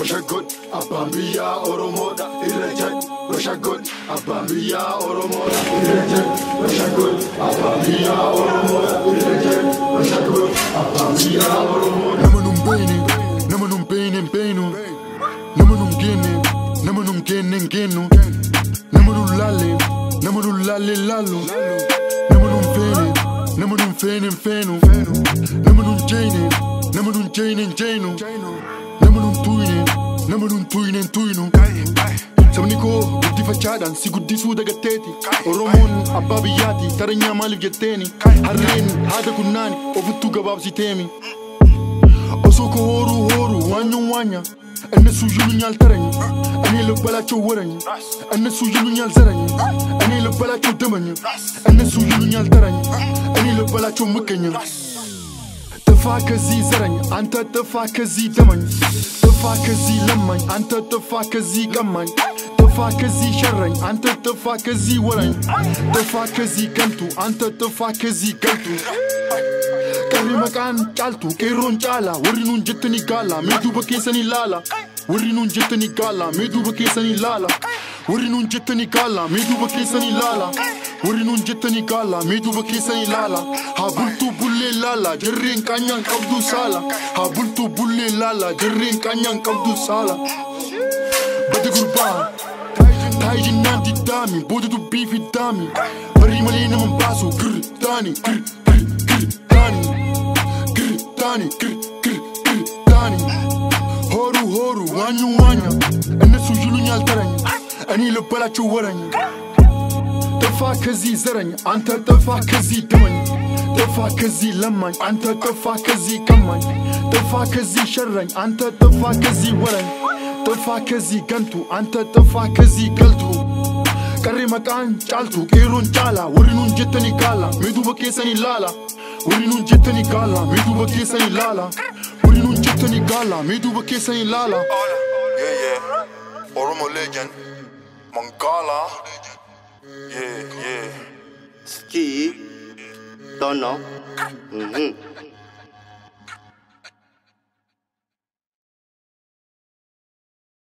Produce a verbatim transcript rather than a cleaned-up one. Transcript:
Roshakut, Abambia, Oromo, Ireject, Roshakut, Abambia, Oromo, Ireject, Roshakut, Abambia, Oromo, Ireject, Roshakut, Abambia, Oromo, Namanum Baining, Namanum Bainin, Bainu, Namanum Guinea, Namanum Guinea, Guinu, Namanum Lali, Namanum Lali Lalu, Namanum Faining, Namanum Faining, Fainu, Namanum Jaining, Namanum Jainin, Jainu. Namanum tuine, namanum tuine tuinu. Samniko, gutti fachadan, si gutti suda gatteti. Oromon, ababiyati, taranya malif jetteni. Harreni, hada kunnani, ovuttu gabab sitemi. Osoko horu horu, wanya wanya. Enne sujulu nyal taranyi, enne lubbalacho waranyi. Enne sujulu nyal zaranyi, enne lubbalacho demanyi. Enne sujulu nyal taranyi, enne lubbalacho mkanyi. Tafakazi zarany, anta tafakazi damany. Tafakazi lamany, anta tafakazi gamany. Tafakazi sharany, anta tafakazi warany. Tafakazi kantu, anta tafakazi kantu. Karimakan kaltu, keron chala, warinun jitani gala, meduba kesani lala. Warinun jitani gala, meduba kesani lala. Warinun jitani gala, meduba kesani lala. Warinun jitani gala, meduba kesani lala. Habuntu lala, jerrin kanyang kabdu sala. Habultu bulle lala, jerrin kanyang kabdu sala. Badagurba, taijin nanti dami, bodudu bifi dami. Barimale naman basu, grr tani, grr grr grr tani, grr tani, grr grr grr tani. Horu horu, wanyu wanya, ene sujulu nyal taranya, ene lebala chuwaranya. Tafakazi zaranya, anta tafakazi damanya. Tafakazi lamany, anta tafakazi kamany. Tafakazi sharany, anta tafakazi warany. Tafakazi gantu, anta tafakazi galtu. Karimakan chaltu, kerun chala, warinun jitani gala, meduba kesani lala. Warinun jitani gala, meduba kesani lala. Warinun jitani gala, meduba kesani lala. Yeah, yeah. Oromo legend, Mangala. Yeah, yeah. Ski. Don't know. Mm-hmm.